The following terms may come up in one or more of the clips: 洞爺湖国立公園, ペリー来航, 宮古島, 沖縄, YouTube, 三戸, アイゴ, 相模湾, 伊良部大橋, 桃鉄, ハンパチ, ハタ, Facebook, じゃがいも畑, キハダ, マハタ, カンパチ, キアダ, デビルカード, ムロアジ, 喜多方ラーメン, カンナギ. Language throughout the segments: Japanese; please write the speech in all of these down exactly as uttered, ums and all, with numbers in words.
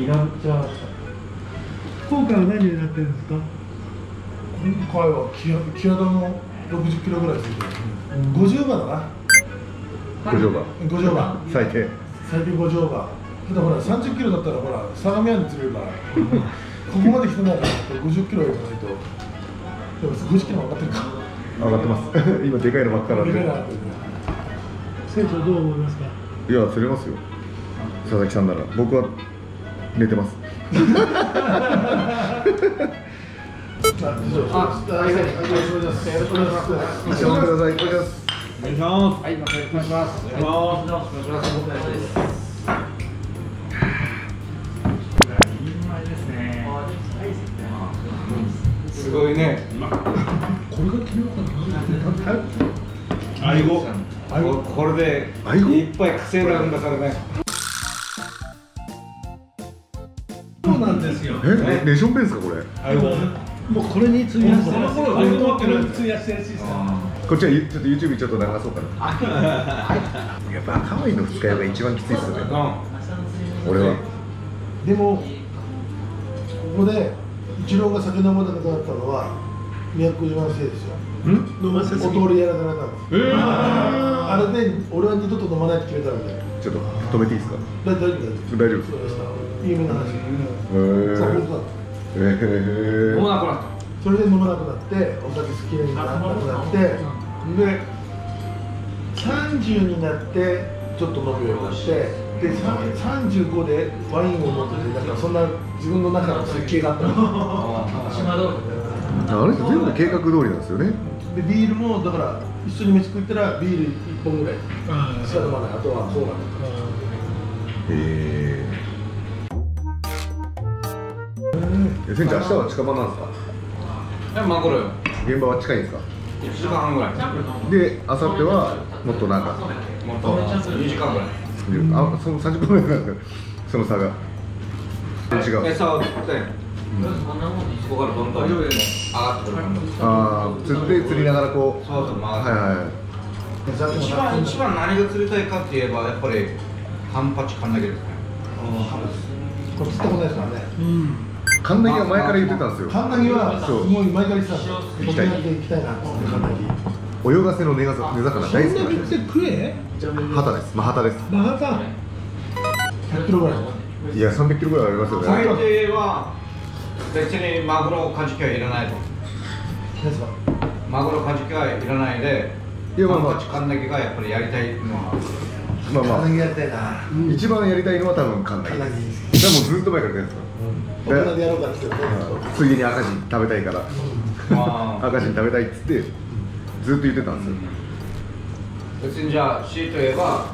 イラブチャーした。今回は何になってるんですか？今回はキアダのろくじゅっキロぐらいついてる。ごじゅうばんだな。ごじゅうばん。ごじゅうばん。最低。最低ごじゅうばん。ただほらさんじゅっキロだったらほら相模湾に釣れるから。ここまで来てないからごじゅっキロ行かないと。でもごじゅっキロ上がってるか。上がってます。今でかいのばっかなんで。船長どう思いますか？いや釣れますよ。佐々木さんなら僕は寝てます。すごいね。これが切れなかった。アイゴ。これでいっぱい稼いだんだからね。え、レーションペースかこれ。もうこれに費やしてる。こっちはちょっと YouTube ちょっと流そうかな。やっぱ赤ワインの二日酔いが一番きついっすよね。俺は。でもここで一郎が酒飲まなくなったのは宮古島のせいですよ。飲ませすぎ。お通りやらなくなったんです。あれで俺は二度と飲まないって決めたんで。ちょっと止めていいですか？大丈夫です。大丈夫です。有名な話。飲まなくなった。それで飲まなくなって、お酒好きにならなくなって、で、さんじゅうになってちょっと飲むようになって、で、さんじゅうごでワインを飲んでて、だからそんな自分の中の設計があったの。あれ全部計画通りなんですよね。で、ビールもだから一緒に飯食ったらビールいっぽんぐらいしか飲まない。あとはコーラとか。へえ。船長、明日は近場なんですか？え、マコル。現場は近いんですか？いちじかんはんぐらい。で、明後日はもっと長く。もっとにじかんぐらい。あ、そのさんじゅっぷんぐらいなんだ。その差が。違う。餌を釣って。そこからどんどん上がってくる。ああ、釣って釣りながらこう。そうそう、まあ。はいはい。一番一番何が釣りたいかって言えばやっぱりハンパチカンナギですね。これ釣ったことないですからね。うん。カンナギは前から言ってたんですよ。カンナギはもう前から言ってたんですよ。行きたいなってカンナギ。泳がせの根魚大好きなんで。カンナギってクエ？ハタです。マハタです。マハタ。ひゃっキロぐらい。いやさんびゃくキロぐらいありますよね。最低は別にマグロカジキはいらないと。何ですか？マグロカジキはいらないで、いやまあまあカンナギがやっぱりやりたいのは。まあまあ。カンナギやりたいな。一番やりたいのは多分カンナギ。でもずっと前から言ってたんですか？ついでに赤字食べたいから赤字食べたいっつってずっと言ってたんですよ。別にじゃあ C といえば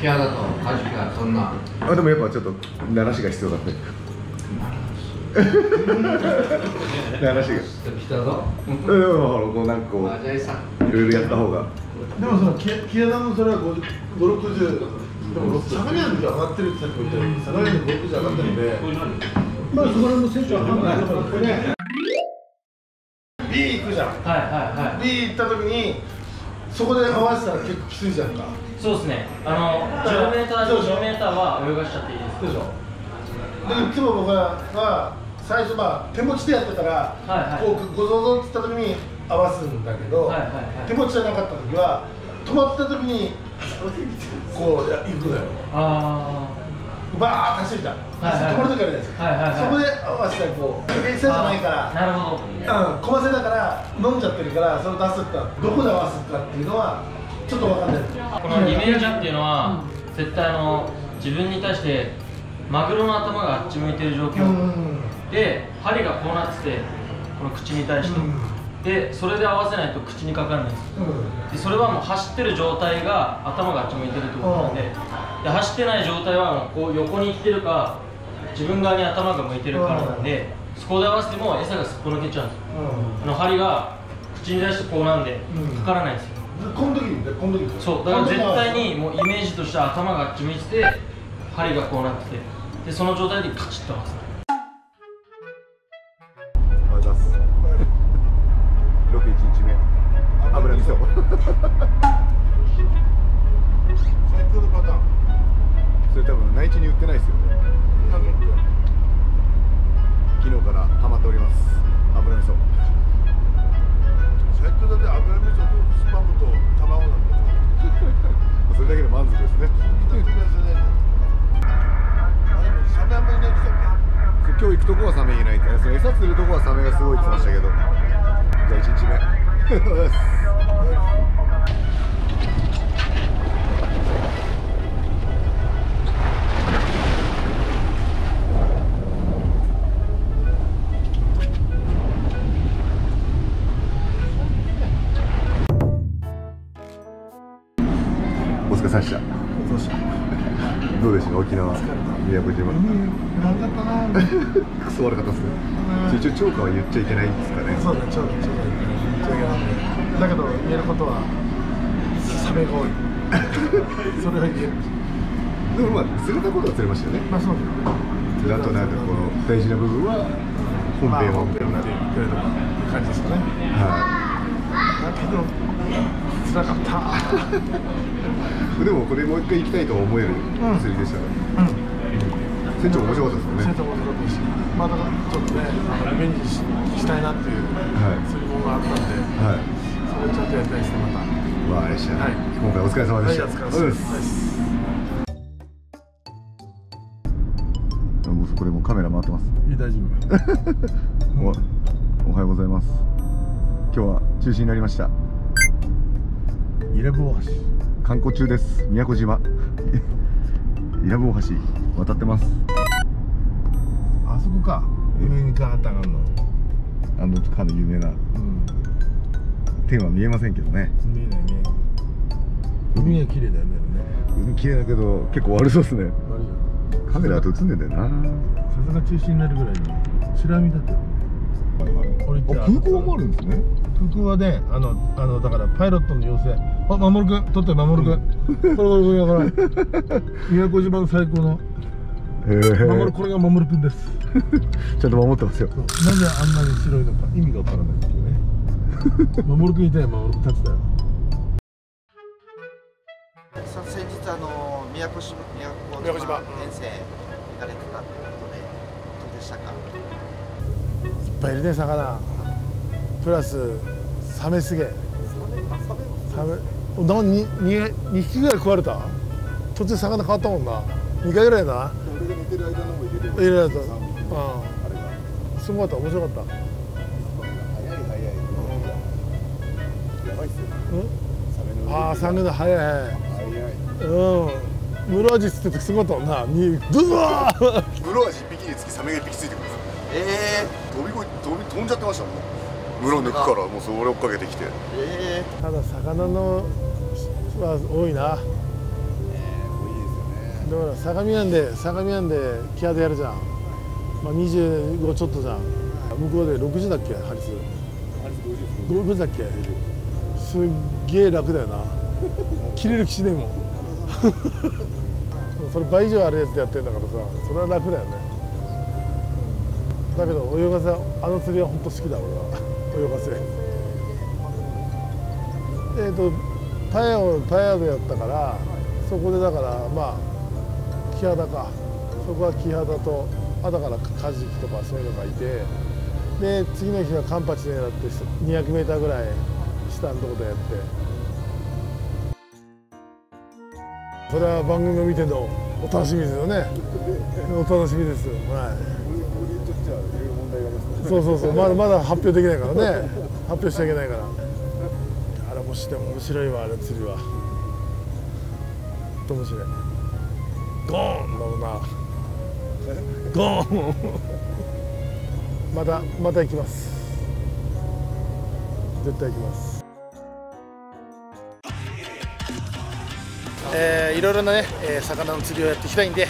キアだとカジキはそんなあでもやっぱちょっと慣らしが必要だって慣らしが来たぞ。でもこうなんかこういろいろやった方がでもそのキアだのそれはごじゅう、ろくじゅうでも相模湾で上がってるってさっきも言ったように相模湾でごじゅう上がったのでまあそこら辺も船長は判断したからこれね B 行くじゃん。はいはいはい。 B 行った時にそこで合わせたら結構きついじゃんか。そうですね。あの じゅうメーターにじゅうメーターは泳がしちゃっていいです。でしょ。でいつも僕は最初まあ手持ちでやってたらこうごぞぞって言った時に合わすんだけど手持ちじゃなかった時は止まった時にこう行くのよ。ああ。バーッと走るじゃん。止まるときあるじゃないですか。そこで合わせたらこう餌じゃないからなるほどうん小混ぜだから飲んじゃってるからそれを出すってどこで合わすかっていうのはちょっと分かんない。このリベージャーっていうのは絶対あの自分に対してマグロの頭があっち向いてる状況で針がこうなっててこの口に対してでそれで合わせないと口にかかるんです。でそれはもう走ってる状態が頭があっち向いてるってことなんで。走ってない状態はこう横に行ってるか自分側に頭が向いてるからなんでそこで合わせても餌がすっぽ抜けちゃうんですよ。あの針が口に出してこうなんでかからないんですよ。この時この時そうだから絶対にもうイメージとして頭があっち向いてて針がこうなっててでその状態でカチッと合わせる。おはようございます。ロケいちにちめ油味噌最高のパターン。それ多分内地に売ってないですよね。昨日からハマっております、油味噌。セットで油味噌とスパムと卵なんだけどそれだけで満足ですね。サメあんまいないって言ったっけ？今日行くとこはサメいないって、その餌釣るとこはサメがすごいって言ってましたけど、じゃあいちにちめお疲れさまでした。どうでしたか沖縄、宮古島。なんだったなぁ。クソ悪かったっすね。一応釣果は言っちゃいけないんですかね。そうだ、釣果言っちゃいけない。だけど言えることはサメが多い。それは言える。でもまあ釣れたことは釣れましたよね。まあそうだ。あとなんかこの大事な部分は本編を見てもらってくれた感じですかね。はい。だけど辛かった。でもこれもう一回行きたいと思える釣りでしたね。船長面白かったですね。船長面白かったし、まだちょっとね、リベンジしたいなっていう釣り本があったんで、それをちょっとやりたいですね、また。わあ、あれでした。今回お疲れ様でした。お疲れ様です。これもカメラ回ってます。いい、大丈夫。おはようございます。今日は中止になりました。伊良部大橋。観光中です。宮古島伊良部大橋渡ってます。あそこか。上にガーッと上がるの。あのかの有名な。うん、天は見えませんけどね。見えないね。海が綺麗だよね。海綺麗だけど結構悪そうですね。悪いよ。カメラと映んでんだよな。さすが中心になるぐらいの白波だったよね。空港もあるんですね。空港はね、あの、あの、だからパイロットの要請。あ、守君、取って守君。これ、これ、これ、これ。宮古島の最高の。守、これが守君です。ちゃんと守ってますよ。なぜあんなに白いのか、意味がわからないんだけどね。守君いたよ、守君立つだよ。さ、先日、あの、宮古島、宮古島遠征行かれてたということで、どうでしたか。いっぱいいるね、魚プラスサメすげえ。サメにひきぐらい食われた。途中魚変わったもんな。にかいぐらいな。俺が寝てる間のも入れる。入れられた。うん。すごかった、面白かった。早い早い。やばいっすよ。うん。ああ、サメの早い早い。うん。ムロアジ釣っててすごかったもんな。に、どうぞ。ムロアジいっぴきにつきサメがいっぴきついてくる。えー、飛び越え飛び飛んじゃってましたもん。室抜くからもうそれ追っかけてきて、えー、ただ魚のは多いな。ええー、多いですよね。だから相模湾で相模湾でキアでやるじゃん、まあ、にじゅうごちょっとじゃん。向こうでろくじゅうだっけハリス。ハリスごじゅうだっけ。すっげえ楽だよな。切れる気しねえもん。それ倍以上あるやつでやってんだからさ、それは楽だよね。だけど泳がせ、あの釣りは本当好きだ俺は。泳がせえっとパヤオパヤオでやったから、そこでだからまあキハダか、そこはキハダと、あだからカジキとかそういうのがいて、で次の日はカンパチ狙ってにひゃくメーターぐらい下のとこでやって、それは番組を見てのお楽しみですよね。お楽しみです。はい。そうそうそう、まだまだ発表できないからね。発表しちゃいけないから。あれもしても面白いわ、あれ釣りはほんと面白い。ゴーンだろうな。ゴーンまたまた行きます。絶対行きます。えー、いろいろなね、えー、魚の釣りをやっていきたいんで、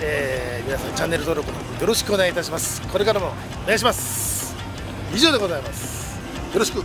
えー、皆さんチャンネル登録の方よろしくお願いいたします。これからもお願いします。以上でございます。よろしく。